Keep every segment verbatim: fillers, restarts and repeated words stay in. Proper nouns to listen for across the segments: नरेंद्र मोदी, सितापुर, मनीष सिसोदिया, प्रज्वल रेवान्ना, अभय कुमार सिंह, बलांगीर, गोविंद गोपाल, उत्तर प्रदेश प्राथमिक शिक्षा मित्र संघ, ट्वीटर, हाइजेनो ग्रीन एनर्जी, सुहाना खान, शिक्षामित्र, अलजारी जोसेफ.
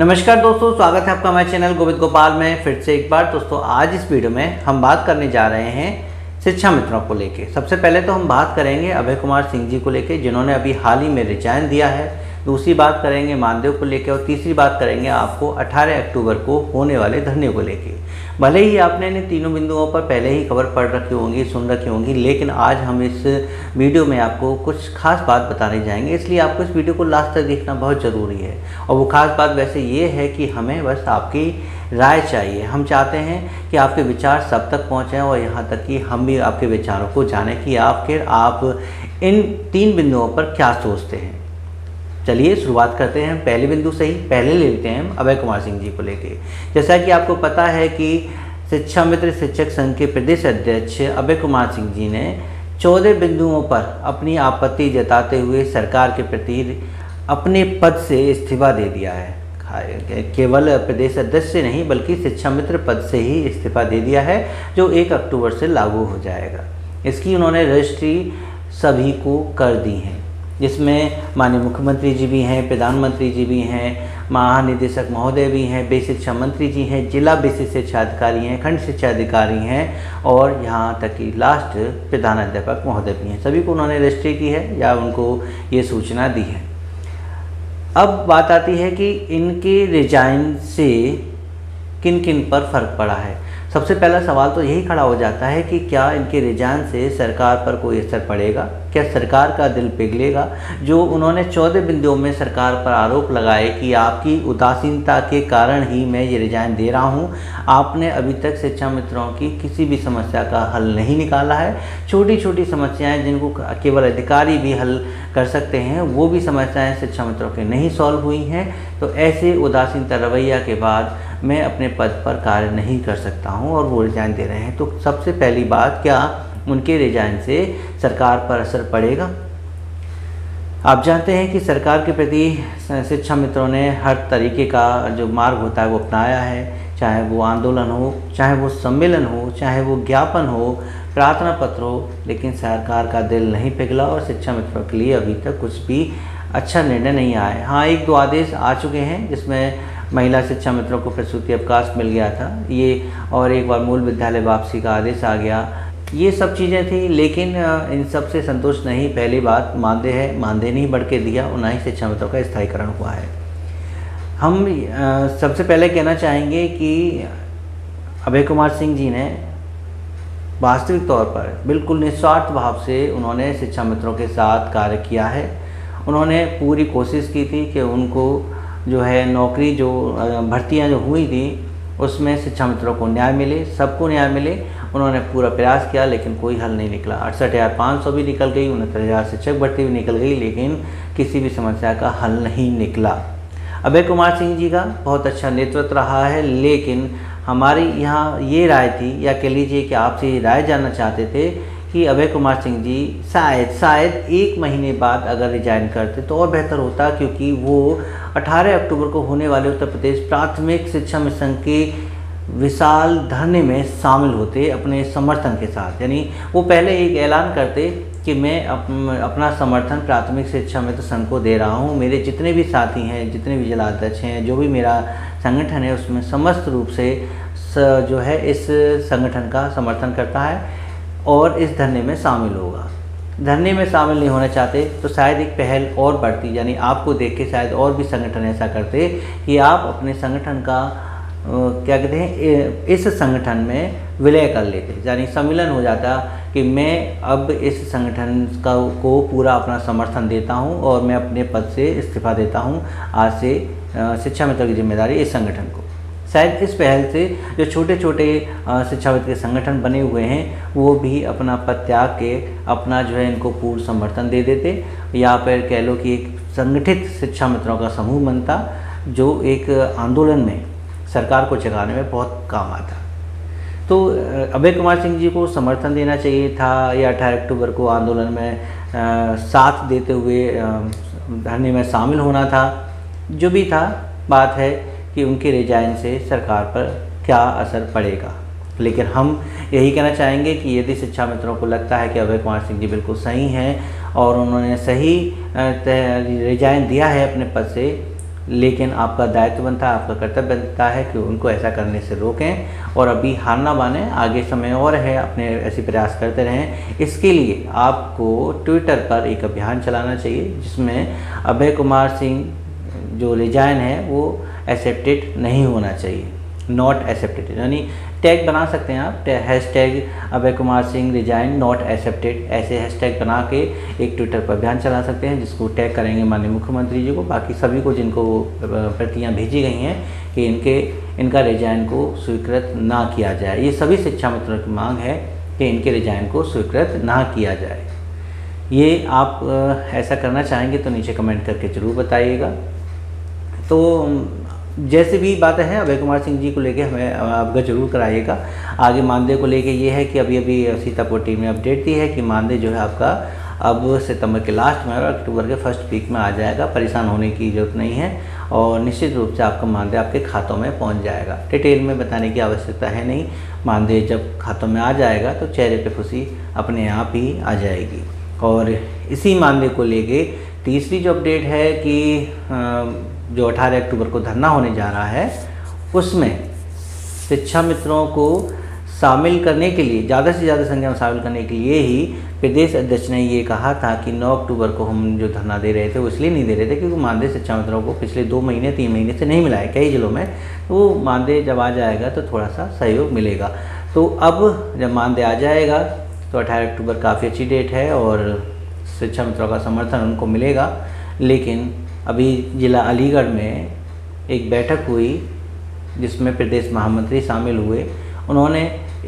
नमस्कार दोस्तों, स्वागत है आपका हमारे चैनल गोविंद गोपाल में फिर से एक बार। दोस्तों आज इस वीडियो में हम बात करने जा रहे हैं शिक्षा मित्रों को लेके। सबसे पहले तो हम बात करेंगे अभय कुमार सिंह जी को लेके, जिन्होंने अभी हाल ही में रिजाइन दिया है। दूसरी बात करेंगे मानदेय को लेके और तीसरी बात करेंगे आपको अठारह अक्टूबर को होने वाले धरने को लेके। भले ही आपने इन तीनों बिंदुओं पर पहले ही खबर पढ़ रखी होंगी, सुन रखी होंगी, लेकिन आज हम इस वीडियो में आपको कुछ खास बात बताने जाएंगे, इसलिए आपको इस वीडियो को लास्ट तक देखना बहुत ज़रूरी है। और वो खास बात वैसे ये है कि हमें बस आपकी राय चाहिए। हम चाहते हैं कि आपके विचार सब तक पहुँचें और यहाँ तक कि हम भी आपके विचारों को जानें कि आखिर आप इन तीन बिंदुओं पर क्या सोचते हैं। चलिए शुरुआत करते हैं पहले बिंदु से ही। पहले ले लेते हैं अभय कुमार सिंह जी को लेके। जैसा कि आपको पता है कि शिक्षा मित्र शिक्षक संघ के प्रदेश अध्यक्ष अभय कुमार सिंह जी ने चौदह बिंदुओं पर अपनी आपत्ति जताते हुए सरकार के प्रति अपने पद से इस्तीफा दे दिया है। केवल प्रदेश अध्यक्ष से नहीं बल्कि शिक्षा मित्र पद से ही इस्तीफा दे दिया है, जो एक अक्टूबर से लागू हो जाएगा। इसकी उन्होंने रजिस्ट्री सभी को कर दी है, जिसमें माननीय मुख्यमंत्री जी भी हैं, प्रधानमंत्री जी भी हैं, महानिदेशक महोदय भी हैं, बेसिक शिक्षा मंत्री जी हैं, जिला बेसिक शिक्षा अधिकारी हैं, खंड शिक्षा अधिकारी हैं और यहाँ तक कि लास्ट प्रधानाध्यापक महोदय भी हैं। सभी को उन्होंने रजिस्ट्री की है या उनको ये सूचना दी है। अब बात आती है कि इनके रिजाइन से किन किन पर फर्क पड़ा है। सबसे पहला सवाल तो यही खड़ा हो जाता है कि क्या इनके रिजाइन से सरकार पर कोई असर पड़ेगा, क्या सरकार का दिल पिघलेगा। जो उन्होंने चौदह बिंदुओं में सरकार पर आरोप लगाए कि आपकी उदासीनता के कारण ही मैं ये रिजाइन दे रहा हूँ, आपने अभी तक शिक्षा मित्रों की किसी भी समस्या का हल नहीं निकाला है। छोटी छोटी समस्याएँ जिनको केवल अधिकारी भी हल कर सकते हैं, वो भी समस्याएँ शिक्षा मित्रों की नहीं सॉल्व हुई हैं। तो ऐसे उदासीनता रवैया के बाद मैं अपने पद पर कार्य नहीं कर सकता हूं और वो रिजाइन दे रहे हैं। तो सबसे पहली बात, क्या उनके रिजाइन से सरकार पर असर पड़ेगा। आप जानते हैं कि सरकार के प्रति शिक्षा मित्रों ने हर तरीके का जो मार्ग होता है वो अपनाया है, चाहे वो आंदोलन हो, चाहे वो सम्मेलन हो, चाहे वो ज्ञापन हो, प्रार्थना पत्र हो, लेकिन सरकार का दिल नहीं पिघला और शिक्षा मित्रों के लिए अभी तक कुछ भी अच्छा निर्णय नहीं आया। हाँ, एक दो आदेश आ चुके हैं, जिसमें महिला शिक्षा मित्रों को प्रसूति अवकाश मिल गया था ये, और एक बार मूल विद्यालय वापसी का आदेश आ गया। ये सब चीज़ें थी, लेकिन इन सब से संतुष्ट नहीं। पहली बात मानदेय है, मानदेय नहीं बढ़ के दिया, उन्हें ही शिक्षा मित्रों का स्थायीकरण हुआ है। हम सबसे पहले कहना चाहेंगे कि अभय कुमार सिंह जी ने वास्तविक तौर पर बिल्कुल निस्वार्थ भाव से उन्होंने शिक्षा मित्रों के साथ कार्य किया है। उन्होंने पूरी कोशिश की थी कि उनको जो है नौकरी, जो भर्तियां जो हुई थी उसमें शिक्षा मित्रों को न्याय मिले, सबको न्याय मिले। उन्होंने पूरा प्रयास किया लेकिन कोई हल नहीं निकला। अड़सठ हज़ार पाँच सौ भी निकल गई, उनहत्तर हज़ार शिक्षक भर्ती भी निकल गई, लेकिन किसी भी समस्या का हल नहीं निकला। अभय कुमार सिंह जी का बहुत अच्छा नेतृत्व रहा है, लेकिन हमारी यहाँ ये राय थी, या कह लीजिए कि आपसे ये राय जानना चाहते थे कि अभय कुमार सिंह जी शायद शायद एक महीने बाद अगर रिजाइन करते तो और बेहतर होता, क्योंकि वो अठारह अक्टूबर को होने वाले उत्तर प्रदेश प्राथमिक शिक्षा मित्र संघ के विशाल धरने में शामिल होते अपने समर्थन के साथ। यानी वो पहले एक ऐलान करते कि मैं अप, अपना समर्थन प्राथमिक शिक्षा मित्र संघ को दे रहा हूँ, मेरे जितने भी साथी हैं, जितने भी जिलाध्यक्ष हैं, जो भी मेरा संगठन है उसमें समस्त रूप से स, जो है इस संगठन का समर्थन करता है और इस धरने में शामिल होगा। धरने में शामिल नहीं होना चाहते तो शायद एक पहल और बढ़ती, यानी आपको देख के शायद और भी संगठन ऐसा करते कि आप अपने संगठन का क्या कहते हैं, इस संगठन में विलय कर लेते, यानी सम्मिलन हो जाता कि मैं अब इस संगठन का को पूरा अपना समर्थन देता हूं और मैं अपने पद से इस्तीफा देता हूं, आज से शिक्षा मित्र की जिम्मेदारी इस संगठन को। शायद इस पहल से जो छोटे छोटे शिक्षा मित्र के संगठन बने हुए हैं वो भी अपना पद त्याग के अपना जो है इनको पूर्ण समर्थन दे देते, या फिर कह लो कि एक संगठित शिक्षा मित्रों का समूह बनता जो एक आंदोलन में सरकार को जगाने में बहुत काम आता। तो अभय कुमार सिंह जी को समर्थन देना चाहिए था, या अठारह अक्टूबर को आंदोलन में आ, साथ देते हुए धरने में शामिल होना था। जो भी था, बात है कि उनके रिजाइन से सरकार पर क्या असर पड़ेगा, लेकिन हम यही कहना चाहेंगे कि यदि शिक्षा मित्रों को लगता है कि अभय कुमार सिंह जी बिल्कुल सही हैं और उन्होंने सही रिजाइन दिया है अपने पद से, लेकिन आपका दायित्व बनता है, आपका कर्तव्य बनता है कि उनको ऐसा करने से रोकें और अभी हार ना मानें, आगे समय और है, अपने ऐसे प्रयास करते रहें। इसके लिए आपको ट्विटर पर एक अभियान चलाना चाहिए जिसमें अभय कुमार सिंह जो रिजाइन है वो एक्सेप्टेड नहीं होना चाहिए, नॉट एक्सेप्टेड, यानी टैग बना सकते हैं आप, hashtag अभय कुमार सिंह resign not accepted, ऐसे हैश टैग बना के एक ट्विटर पर अभियान चला सकते हैं जिसको टैग करेंगे माननीय मुख्यमंत्री जी को, बाकी सभी को जिनको प्रतियां भेजी गई हैं कि इनके इनका रिजाइन को स्वीकृत ना किया जाए। ये सभी शिक्षा मित्रों की मांग है कि इनके रिजाइन को स्वीकृत ना किया जाए। ये आप ऐसा करना चाहेंगे तो नीचे कमेंट करके ज़रूर बताइएगा। तो जैसे भी बातें हैं अभय कुमार सिंह जी को लेके हमें अवगत जरूर कराइएगा। आगे मानदेय को लेके ये है कि अभी अभी सीतापुर टीम ने अपडेट दी है कि मानदेय जो है आपका अब सितंबर के लास्ट में और अक्टूबर के फर्स्ट वीक में आ जाएगा, परेशान होने की जरूरत नहीं है और निश्चित रूप से आपका मानदेय आपके खातों में पहुंच जाएगा। डिटेल में बताने की आवश्यकता है नहीं, मानदेय जब खातों में आ जाएगा तो चेहरे पर खुशी अपने आप ही आ जाएगी। और इसी मानदेय को लेके तीसरी जो अपडेट है कि जो अठारह अक्टूबर को धरना होने जा रहा है उसमें शिक्षा मित्रों को शामिल करने के लिए, ज़्यादा से ज़्यादा संख्या में शामिल करने के लिए ही प्रदेश अध्यक्ष ने ये कहा था कि नौ अक्टूबर को हम जो धरना दे रहे थे वो इसलिए नहीं दे रहे थे क्योंकि मानदेय शिक्षा मित्रों को पिछले दो महीने तीन महीने से नहीं मिला है कई जिलों में, तो मानदेय जब आ जाएगा तो थोड़ा सा सहयोग मिलेगा। तो अब जब मानदेय आ जाएगा तो अठारह अक्टूबर काफ़ी अच्छी डेट है और शिक्षा मित्रों का समर्थन उनको मिलेगा। लेकिन अभी ज़िला अलीगढ़ में एक बैठक हुई जिसमें प्रदेश महामंत्री शामिल हुए, उन्होंने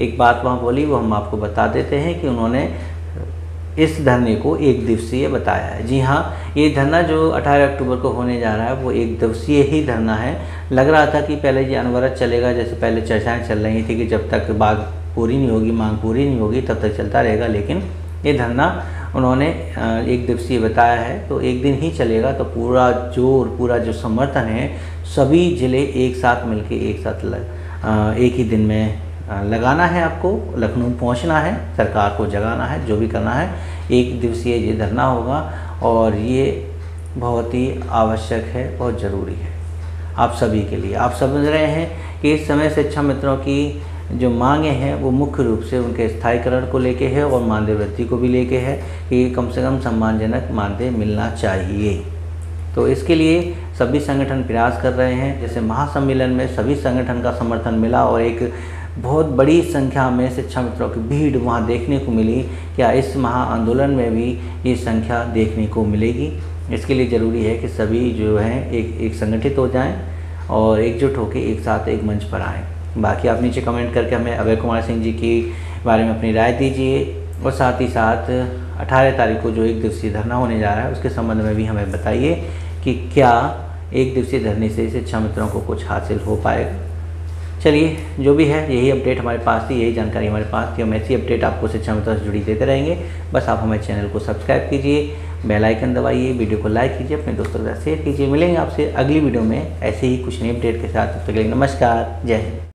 एक बात वहाँ बोली वो हम आपको बता देते हैं कि उन्होंने इस धरने को एक दिवसीय बताया है। जी हाँ, ये धरना जो अठारह अक्टूबर को होने जा रहा है वो एक दिवसीय ही धरना है। लग रहा था कि पहले ये अनवरत चलेगा, जैसे पहले चर्चाएँ चल रही थी कि जब तक बात पूरी नहीं होगी, मांग पूरी नहीं होगी तब तक चलता रहेगा, लेकिन ये धरना उन्होंने एक दिवसीय बताया है तो एक दिन ही चलेगा। तो पूरा जोर, पूरा जो समर्थन है सभी ज़िले एक साथ मिलके एक साथ लग, एक ही दिन में लगाना है, आपको लखनऊ पहुंचना है, सरकार को जगाना है, जो भी करना है एक दिवसीय ये धरना होगा और ये बहुत ही आवश्यक है, बहुत ज़रूरी है आप सभी के लिए। आप समझ रहे हैं कि इस समय शिक्षा मित्रों की जो मांगे हैं वो मुख्य रूप से उनके स्थायीकरण को लेके है और मानदेय वृद्धि को भी लेके है कि कम से कम सम्मानजनक मानदेय मिलना चाहिए। तो इसके लिए सभी संगठन प्रयास कर रहे हैं, जैसे महासम्मेलन में सभी संगठन का समर्थन मिला और एक बहुत बड़ी संख्या में शिक्षा मित्रों की भीड़ वहाँ देखने को मिली। क्या इस महा आंदोलन में भी ये संख्या देखने को मिलेगी? इसके लिए ज़रूरी है कि सभी जो हैं एक एक संगठित हो जाएँ और एकजुट होकर एक साथ एक मंच पर आएँ। बाकी आप नीचे कमेंट करके हमें अभय कुमार सिंह जी के बारे में अपनी राय दीजिए और साथ ही साथ अठारह तारीख को जो एक दिवसीय धरना होने जा रहा है उसके संबंध में भी हमें बताइए कि क्या एक दिवसीय धरने से शिक्षा मित्रों को कुछ हासिल हो पाएगा। चलिए, जो भी है यही अपडेट हमारे पास थी, यही जानकारी हमारे पास थी, हम ऐसी अपडेट आपको शिक्षा मित्रों से जुड़ी देते रहेंगे। बस आप हमारे चैनल को सब्सक्राइब कीजिए, बेल आइकन दबाइए, वीडियो को लाइक कीजिए, अपने दोस्तों के साथ शेयर कीजिए। मिलेंगे आपसे अगली वीडियो में ऐसे ही कुछ नई अपडेट के साथ। तब तक के लिए नमस्कार, जय हिंद।